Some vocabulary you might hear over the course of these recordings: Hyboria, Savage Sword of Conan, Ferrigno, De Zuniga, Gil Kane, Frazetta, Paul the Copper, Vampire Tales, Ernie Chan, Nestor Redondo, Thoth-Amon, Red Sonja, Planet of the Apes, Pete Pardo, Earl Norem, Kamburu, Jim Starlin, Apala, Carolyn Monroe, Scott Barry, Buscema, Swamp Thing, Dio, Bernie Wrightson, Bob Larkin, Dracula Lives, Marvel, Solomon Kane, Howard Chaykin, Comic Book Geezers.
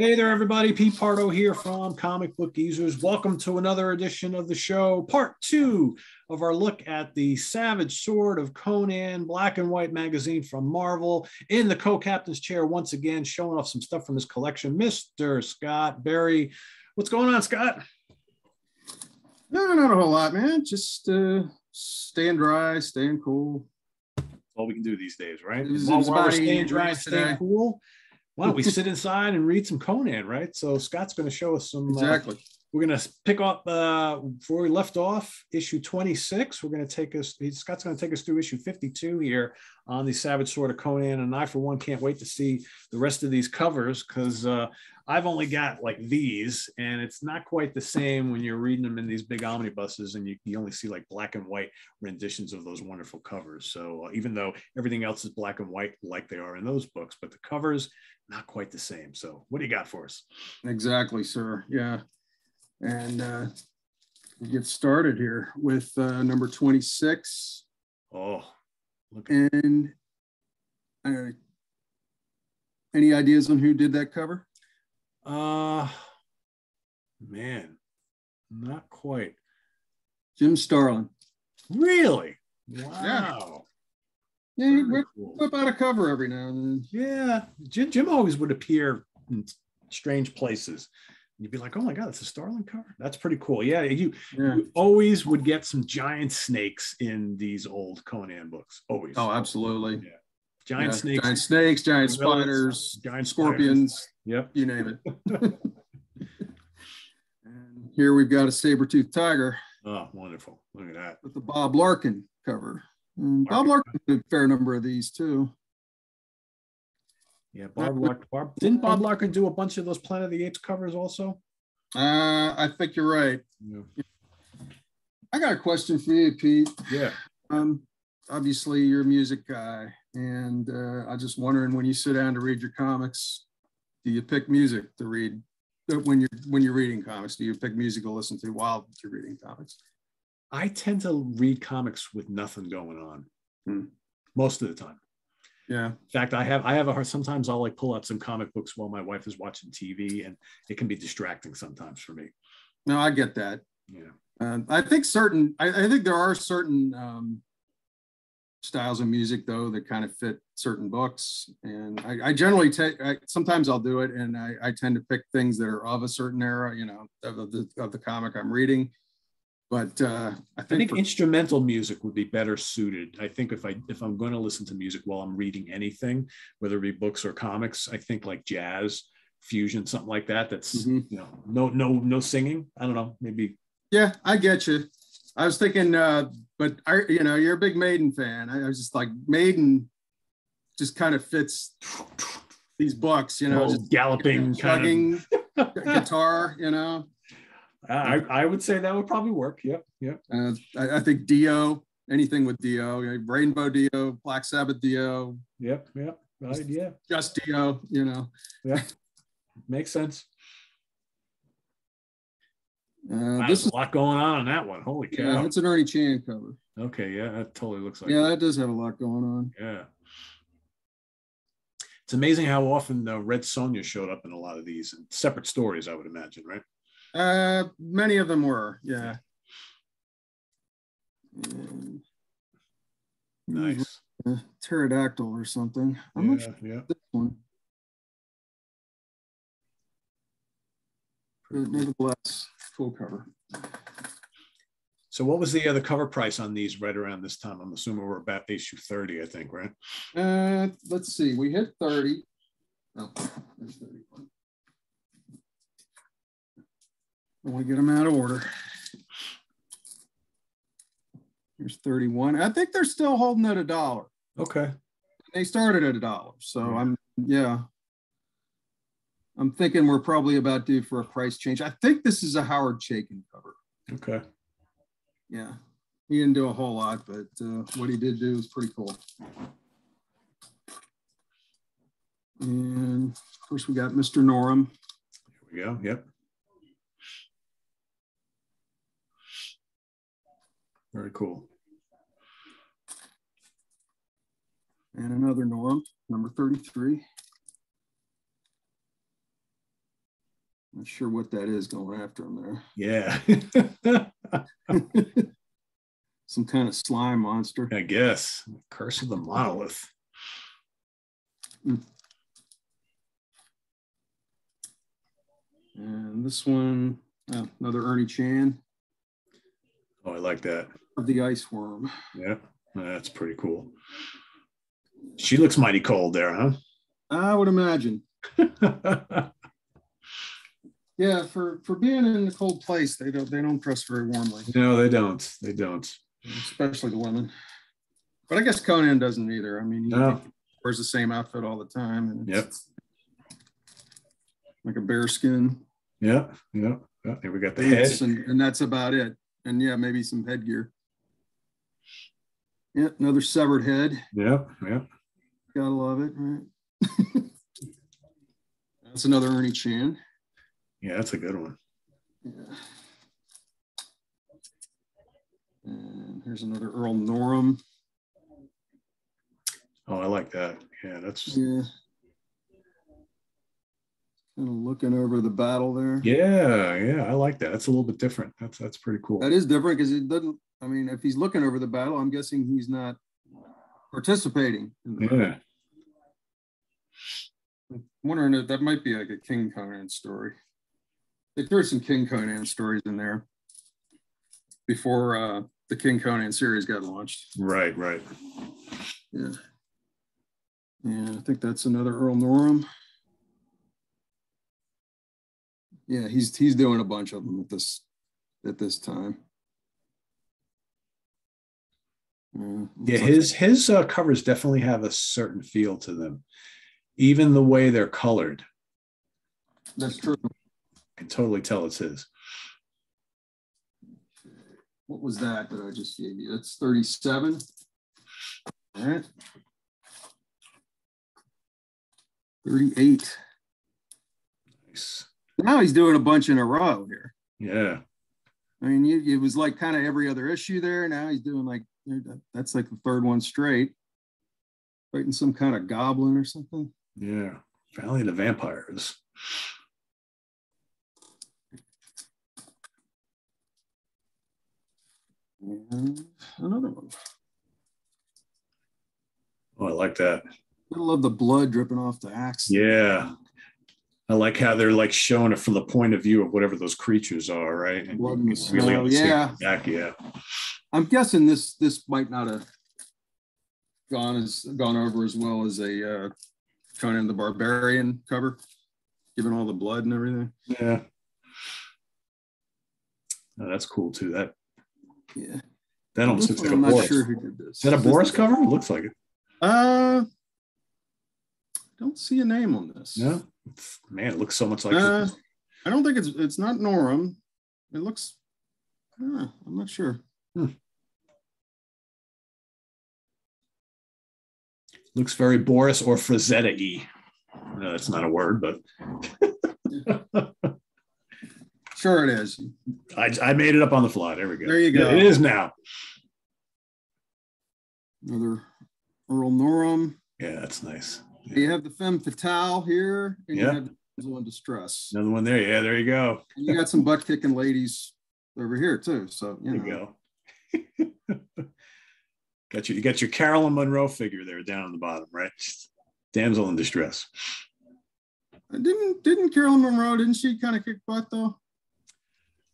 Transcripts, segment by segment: Hey there, everybody. Pete Pardo here from Comic Book Geezers. Welcome to another edition of the show, part 2 of our look at the Savage Sword of Conan, black and white magazine from Marvel. In the co-captain's chair, once again, showing off some stuff from his collection, Mr. Scott Barry. What's going on, Scott? No, not a whole lot, man. Just staying dry, staying cool. That's all we can do these days, right? While we're staying dry, staying cool. Why don't we sit inside and read some Conan, right? So Scott's going to show us some. Exactly. We're going to pick up before we left off, issue 26. We're going to take us. Scott's going to take us through issue 52 here on the Savage Sword of Conan, and I, for one, can't wait to see the rest of these covers because I've only got like these, and it's not quite the same when you're reading them in these big omnibuses, and you only see like black and white renditions of those wonderful covers. So even though everything else is black and white like they are in those books, but the covers not quite the same. So what do you got for us? Exactly, sir. Yeah, and we get started here with number 26. Oh, look. And any ideas on who did that cover? Man, not quite. Jim Starlin. Really? Wow. Yeah, he'd whip out a cover every now and then. Yeah, Jim always would appear in strange places. You'd be like, oh my God, that's a Starlin cover. That's pretty cool. Yeah, you always would get some giant snakes in these old Conan books. Always. Oh, absolutely. Yeah. Giant snakes, giant spiders, giant scorpions. Yep. You name it. And here we've got a saber-toothed tiger. Oh, wonderful. Look at that. With the Bob Larkin cover. Bob Larkin did a fair number of these too. Yeah, didn't Bob Larkin do a bunch of those Planet of the Apes covers also? I think you're right. Yeah. I got a question for you, Pete. Yeah. Obviously, you're a music guy. And I'm just wondering, when you sit down to read your comics, do you pick music to read? When you're reading comics, do you pick music to listen to while you're reading comics? I tend to read comics with nothing going on most of the time. Yeah. In fact, I have a hard. Sometimes I'll like pull out some comic books while my wife is watching TV, and it can be distracting sometimes for me. No, I get that. Yeah. I think there are certain styles of music though that kind of fit certain books, and I generally sometimes I'll do it, and I tend to pick things that are of a certain era, you know, of the comic I'm reading. But I think instrumental music would be better suited. I think if I'm going to listen to music while I'm reading anything, whether it be books or comics, I think like jazz, fusion, something like that. That's you know, no singing. I don't know, maybe. Yeah, I get you. I was thinking, you know, you're a big Maiden fan. I was just like, Maiden just kind of fits these books, you know, just galloping, chugging kind of guitar, you know. I would say that would probably work. Yep, yep. I think Dio, anything with Dio, Rainbow Dio, Black Sabbath Dio. Yep, yep, right, yeah. Just Dio, you know. Yeah, makes sense. There's a lot going on in that one. Holy cow. Yeah, it's an Ernie Chan cover. Okay, yeah, that totally looks like that does have a lot going on. Yeah. It's amazing how often the Red Sonja showed up in a lot of these, and separate stories, I would imagine, right? Many of them were, yeah. Nice. Pterodactyl or something. I'm not sure this one. Nevertheless, cool cover. So what was the other cover price on these right around this time? I'm assuming we're about issue 30, I think, right? Let's see. We hit 30. Oh, there's 31. I want to get them out of order. Here's 31. I think they're still holding at $1. Okay. They started at $1, so yeah. I'm thinking we're probably about due for a price change. I think this is a Howard Chaykin cover. Okay. Yeah. He didn't do a whole lot, but what he did do was pretty cool. And of course, we got Mr. Norem. Here we go. Yep. Very cool. And another Norem, number 33. Not sure what that is going after him there. Yeah. Some kind of slime monster, I guess. Curse of the Monolith. And this one, another Ernie Chan. Oh, I like that. Of the Ice Worm. Yeah, that's pretty cool. She looks mighty cold there, huh? I would imagine. Yeah, for being in a cold place, they don't dress very warmly. No, they don't. They don't. Especially the women. But I guess Conan doesn't either. I mean, he wears the same outfit all the time. And it's like a bear skin. Yeah. Well, here we got the head. And that's about it. And yeah, maybe some headgear. Yeah, another severed head. Yeah. Gotta love it, right? That's another Ernie Chan. Yeah, that's a good one. Yeah. And here's another Earl Norem. Oh, I like that. Yeah, that's... Yeah. Kind of looking over the battle there. Yeah, I like that. That's a little bit different. That's pretty cool. That is different because it doesn't... I mean, if he's looking over the battle, I'm guessing he's not participating in the battle. Yeah. I'm wondering if that might be like a King Conan story. Like there are some King Conan stories in there before the King Conan series got launched. Right. Yeah. Yeah, I think that's another Earl Norem. Yeah, he's doing a bunch of them at this time. Yeah, his covers definitely have a certain feel to them, even the way they're colored. That's true. I can totally tell it's his. What was that I just gave you? That's 37. All right. 38. Nice. Now he's doing a bunch in a row here. Yeah. I mean, it was like kind of every other issue there. Now he's doing like, that's like the third one straight. Fighting some kind of goblin or something. Yeah. Valley of the Vampires. And another one. Oh, I like that. I love the blood dripping off the axe. Yeah. I like how they're like showing it from the point of view of whatever those creatures are, right? And it's really back. I'm guessing this might not have gone over as well as a Conan the Barbarian cover, given all the blood and everything. Yeah, oh, that's cool too. That that almost looks like I'm a Boris. Not sure who did this. Is that a Boris cover? It looks like it. Don't see a name on this. No, man, it looks so much like. I don't think it's not Norem. It looks. I'm not sure. Looks very Boris or Frazetta-y. No, that's not a word, but sure it is. I made it up on the fly. There we go. There you go. It is now. Another Earl Norem. Yeah, that's nice. Yeah. You have the Femme Fatale here, and you have the one Distress. Another one there. Yeah, there you go. And you got some butt kicking ladies over here too. So you know. You got your Carolyn Monroe figure there down on the bottom, right? Damsel in distress. Didn't Carolyn Monroe? Didn't she kind of kick butt though?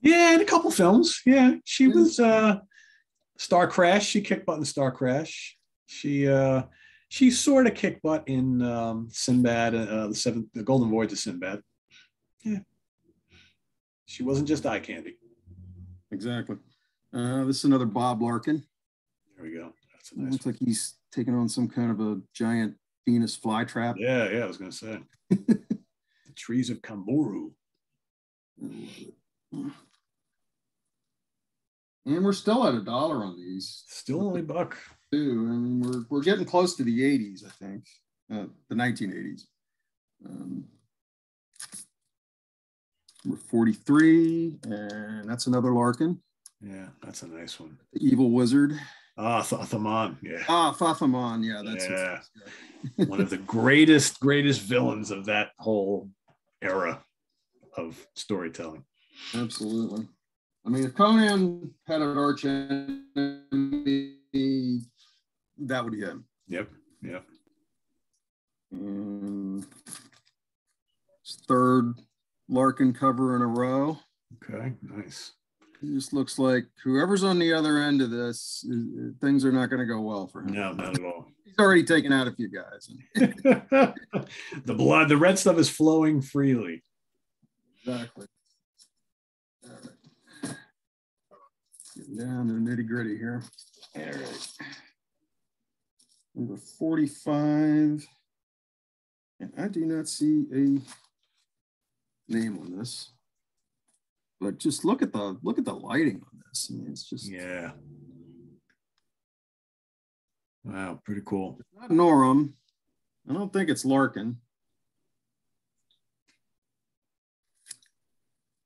Yeah, in a couple films. Yeah, she was Star Crash. She kicked butt in Star Crash. She sort of kicked butt in Sinbad, the Golden Voyage of Sinbad. Yeah, she wasn't just eye candy. Exactly. This is another Bob Larkin. There we go. That's a nice. Looks like he's taking on some kind of a giant Venus flytrap. Yeah, I was going to say. The trees of Kamburu. And we're still at $1 on these. Still only $1. Too. I mean, we're getting close to the 80s, I think. The 1980s. Number 43, and that's another Larkin. Yeah, that's a nice one. The Evil Wizard. Thoth-Amon. Yeah. Thoth-Amon. Yeah, that's one of the greatest villains of that whole era. of storytelling. Absolutely. I mean, if Conan had an arch enemy, that would be him. Yep. Yep. And it's third Larkin cover in a row. Okay. Nice. It just looks like whoever's on the other end of this, things are not going to go well for him. No, not at all. He's already taken out a few guys. The blood, the red stuff is flowing freely. Exactly. All right. Getting down to the nitty gritty here. All right. Number 45. And I do not see a name on this. But just look at the lighting on this. I mean, it's just, yeah. Wow, pretty cool. It's not Norem. I don't think it's Larkin.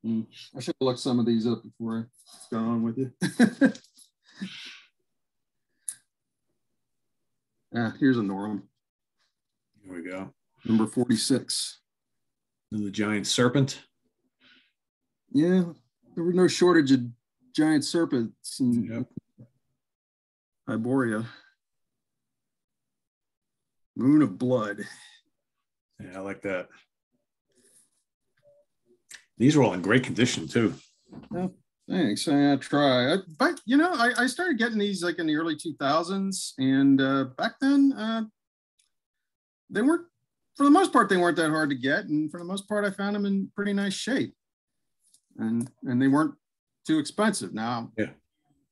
I should have looked some of these up before I got on with you. Ah, here's a Norem. Here we go. Number 46. The giant serpent. Yeah, there were no shortage of giant serpents in Hyboria. Moon of Blood. Yeah, I like that. These are all in great condition too. Oh, thanks. I try. I started getting these like in the early 2000s, and back then they weren't, for the most part, they weren't that hard to get, and for the most part, I found them in pretty nice shape. And they weren't too expensive. Now, yeah,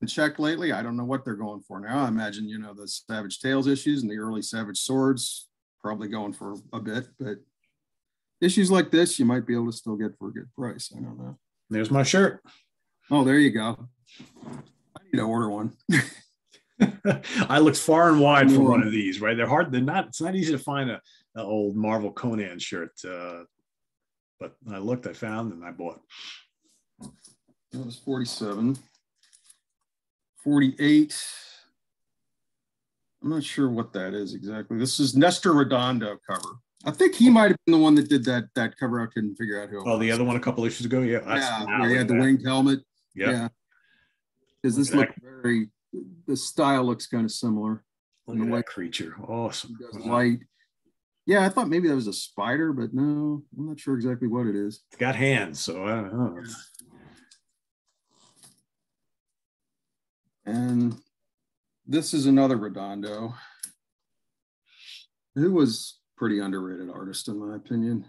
I checked lately, I don't know what they're going for now. I imagine, you know, the Savage Tales issues and the early Savage Swords probably going for a bit, but issues like this, you might be able to still get for a good price. I don't know. There's my shirt. Oh, there you go. I need to order one. I looked far and wide for one of these, right? They're hard. They're not, it's not easy to find an old Marvel Conan shirt, but I looked, I found, and I bought. That was 47. 48. I'm not sure what that is exactly. This is Nestor Redondo cover. I think he might have been the one that did that cover. I couldn't figure out who it was. Oh, the other one a couple issues ago? Yeah. Yeah, he had the winged helmet. Yep. Yeah. Because this looks very, the style looks kind of similar. Look at the white creature. Awesome. Light. Yeah, I thought maybe that was a spider, but no, I'm not sure exactly what it is. It's got hands, so I don't know. And this is another Redondo, who was pretty underrated artist, in my opinion.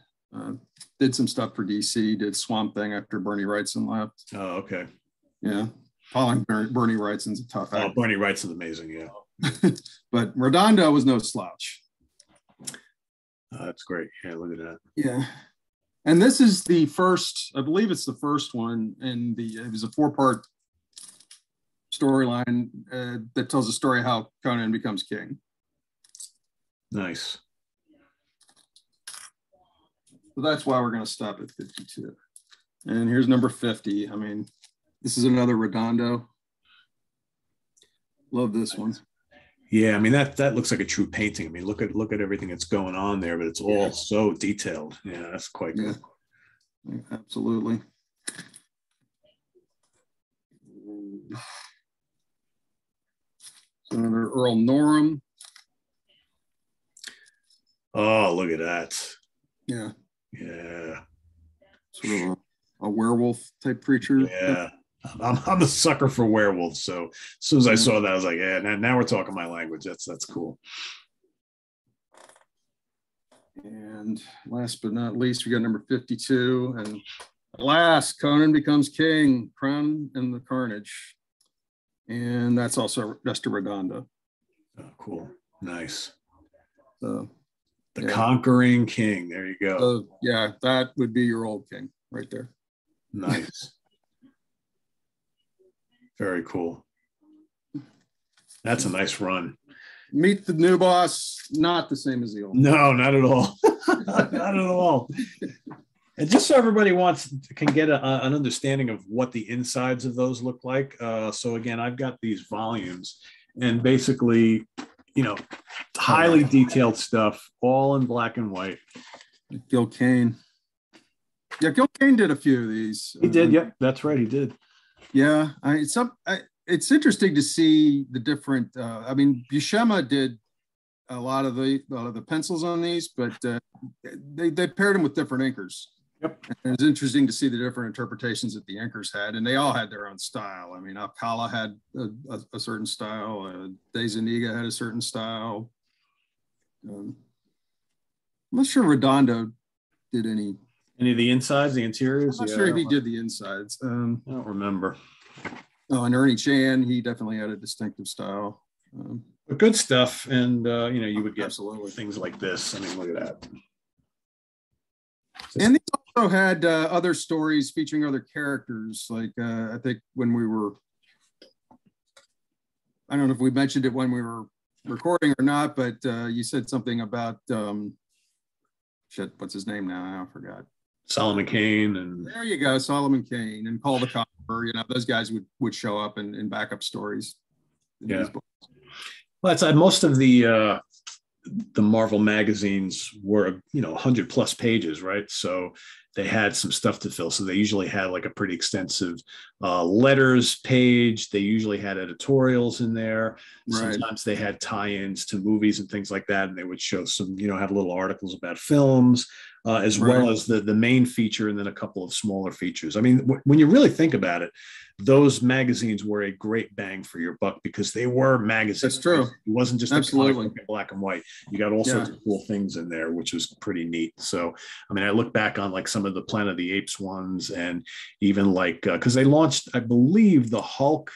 Did some stuff for DC, did Swamp Thing after Bernie Wrightson left. Oh, okay. Yeah, calling Bernie Wrightson's a tough actor. Oh, Bernie Wrightson's amazing, yeah. But Redondo was no slouch. That's great. Yeah, look at that. Yeah. And this is the first, I believe it's the first one, and it was a four-part storyline that tells the story how Conan becomes king. Nice. So that's why we're going to stop at 52. And here's number 50. I mean, this is another Redondo. Love this one. Yeah, I mean that looks like a true painting. I mean, look at everything that's going on there, but it's all so detailed. Yeah, that's quite good. Yeah, absolutely. Senator Earl Norem. Oh, look at that. Yeah. Yeah. Sort of a werewolf type creature. Yeah. I'm a sucker for werewolves, so as soon as I saw that, I was like, "Yeah, now we're talking my language." That's cool. And last but not least, we got number 52, and alas, Conan becomes king, crown in the carnage, and that's also Nestor Redondo. Oh, cool, nice. So, the conquering king. There you go. So, yeah, that would be your old king right there. Nice. Very cool. That's a nice run. Meet the new boss, not the same as the old. No, not at all. Not at all. And just so everybody can get an understanding of what the insides of those look like. So again, I've got these volumes, and basically, you know, highly detailed stuff, all in black and white. Gil Kane. Yeah, Gil Kane did a few of these. He did, yeah. That's right, he did. Yeah, it's interesting to see the different. I mean, Buscema did a lot of the pencils on these, but they paired them with different inkers. Yep. And it's interesting to see the different interpretations that the inkers had, and they all had their own style. I mean, Apala had a certain style. De Zuniga had a certain style. I'm not sure Redondo did any of the insides, the interiors. I'm not sure if he did the insides. I don't remember. Oh, and Ernie Chan, he definitely had a distinctive style. But good stuff, and you know, you would get absolutely things like this. I mean, look at that. And these also had other stories featuring other characters. Like I think when we were, I don't know if we mentioned it when we were recording or not, but you said something about what's his name now? I forgot. Solomon Kane, and there you go, Solomon Kane and Paul the Copper. You know, those guys would show up in backup stories. Yeah. Well, that's most of the Marvel magazines were, you know, 100 plus pages, right? So they had some stuff to fill. So they usually had like a pretty extensive letters page. They usually had editorials in there. Right. Sometimes they had tie-ins to movies and things like that. And they would show some, you know, have little articles about films as right. well as the main feature and then a couple of smaller features. I mean, when you really think about it, those magazines were a great bang for your buck because they were magazines. That's true. It wasn't just absolutely black and white. You got all sorts of cool things in there, which was pretty neat. So, I mean, I look back on like some of the Planet of the Apes ones, and even like, because they launched, I believe, the Hulk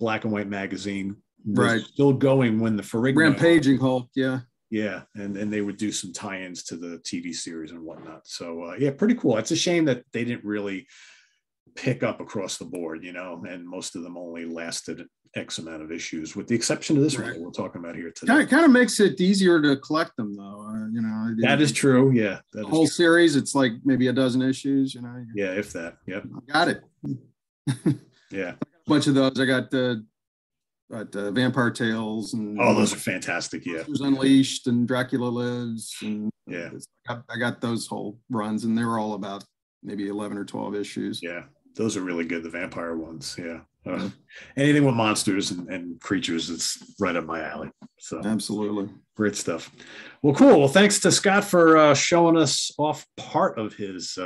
black and white magazine was still going when the Ferrigno. Rampaging Hulk, yeah. Yeah, and they would do some tie-ins to the TV series and whatnot. So, yeah, pretty cool. It's a shame that they didn't really pick up across the board, you know, and most of them only lasted X amount of issues, with the exception of this one that we're talking about here today. Kind of makes it easier to collect them, though. You know, that is true. Yeah, the whole series, it's like maybe a dozen issues. You know. Yeah, if that. Yep. I got it. Yeah, a bunch of those. I got the Vampire Tales and those are fantastic. Yeah, Monsters Unleashed and Dracula Lives, and yeah, I got those whole runs, and they were all about maybe 11 or 12 issues. Yeah. Those are really good, the vampire ones. Yeah. Anything with monsters and creatures, it's right up my alley. So absolutely. Great stuff. Well, cool. Well, thanks to Scott for showing us off part of his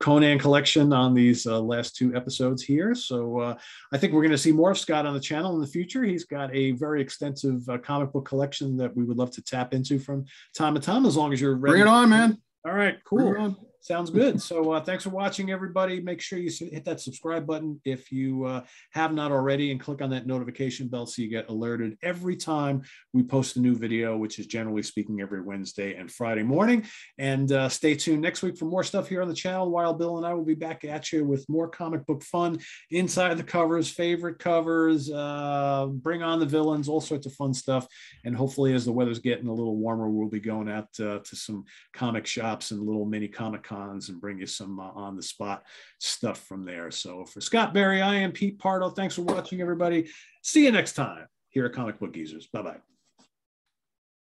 Conan collection on these last two episodes here. So I think we're going to see more of Scott on the channel in the future. He's got a very extensive comic book collection that we would love to tap into from time to time, as long as you're ready. Bring it on, man. All right, cool. Sounds good. So thanks for watching, everybody. Make sure you hit that subscribe button if you have not already, and click on that notification bell so you get alerted every time we post a new video, which is generally speaking every Wednesday and Friday morning. And stay tuned next week for more stuff here on the channel. Wild Bill and I will be back at you with more comic book fun, inside the covers, favorite covers, bring on the villains, all sorts of fun stuff. And hopefully as the weather's getting a little warmer, we'll be going out to some comic shops and little mini comic cons and bring you some on the spot stuff from there. So for Scott Barry, I am Pete Pardo. Thanks for watching, everybody. See you next time here at Comic Book Geezers. Bye-bye.